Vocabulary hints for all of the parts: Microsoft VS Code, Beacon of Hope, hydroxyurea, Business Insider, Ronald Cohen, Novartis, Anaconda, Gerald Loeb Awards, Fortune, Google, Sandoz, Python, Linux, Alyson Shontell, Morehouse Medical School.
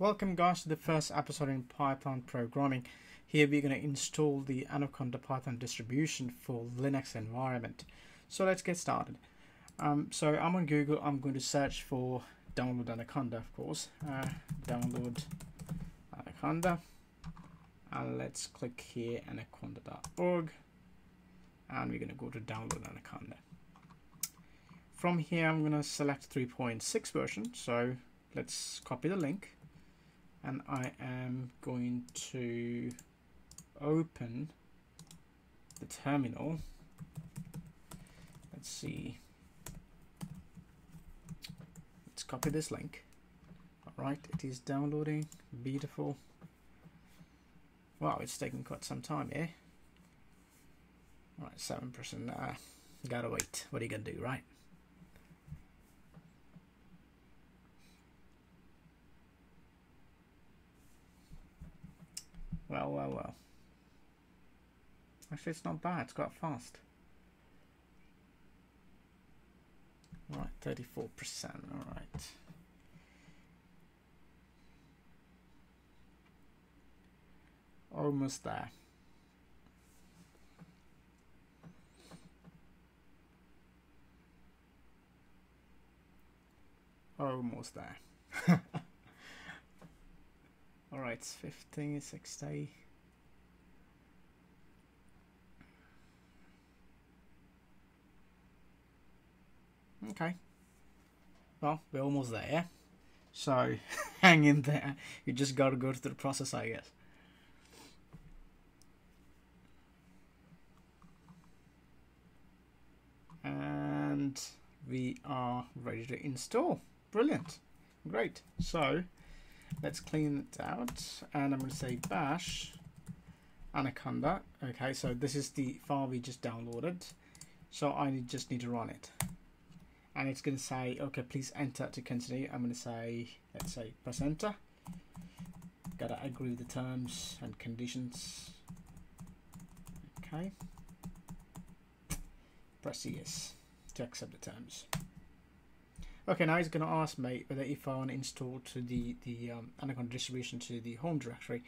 Welcome guys to the first episode in Python programming. Here we're going to install the Anaconda Python distribution for Linux environment. So let's get started. So I'm on Google. I'm going to search for download Anaconda, of course. Download Anaconda. And let's click here, anaconda.org. And we're going to go to download Anaconda. From here, I'm going to select 3.6 version. So let's copy the link. And I am going to open the terminal. Let's see. Let's copy this link. All right, it is downloading. Beautiful. Wow, it's taking quite some time here. All right, 7%. Gotta wait. What are you gonna do, right? Well, well, well. Actually, it's not bad. It's quite fast. All right, 34%. All right. Almost there. Almost there. All right, it's 15, 60. Okay. Well, we're almost there, yeah? So hang in there. You just got to go through the process, I guess. And we are ready to install. Brilliant. Great. So let's clean it out, and I'm going to say bash Anaconda. Okay, so this is the file we just downloaded, so I just need to run it, and it's going to say, okay, please enter to continue. I'm going to say, let's say, press enter. Gotta agree with the terms and conditions. Okay, press yes to accept the terms. Okay, now he's going to ask me whether if I want to install to the Anaconda distribution to the home directory,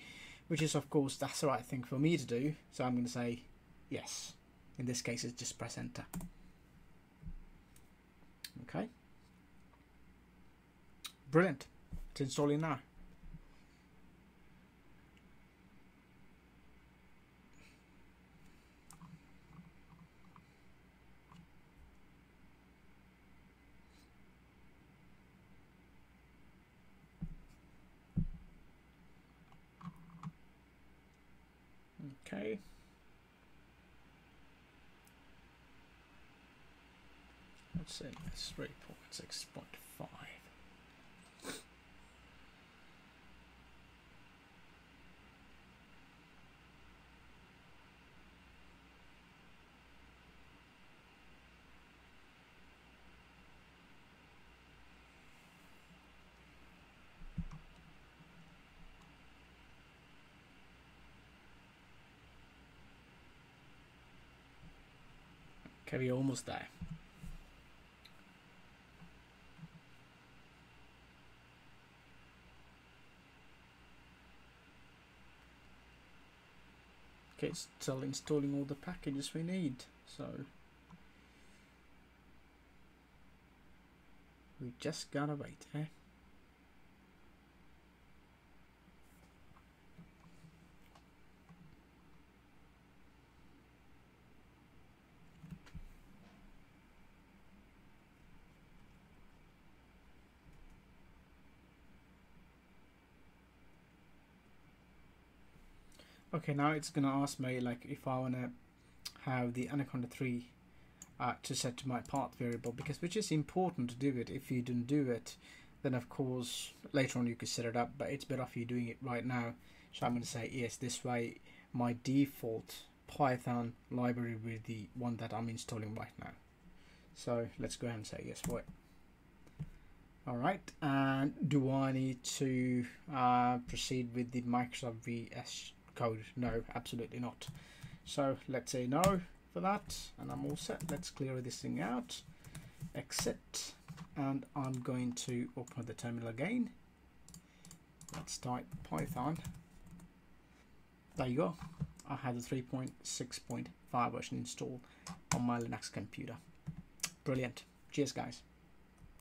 which is, of course, that's the right thing for me to do. So I'm going to say yes. In this case, it's just press enter. Okay. Brilliant. It's installing now. Okay. Let's say that's 3.6.5. Okay, we're almost there. Okay, it's still installing all the packages we need, so we just gotta wait, eh? Okay, now it's going to ask me like if I want to have the Anaconda 3 to set to my path variable, because which is important to do it. If you didn't do it, then of course later on you could set it up, but it's better if you're doing it right now. So I'm going to say yes. This way my default Python library will be the one that I'm installing right now. So let's go ahead and say yes for it. All right, and do I need to proceed with the Microsoft VS Code? No, absolutely not. So let's say no for that, and I'm all set. Let's clear this thing out, exit, and I'm going to open the terminal again. Let's type Python. There you go. I have the 3.6.5 version installed on my Linux computer. Brilliant. Cheers, guys.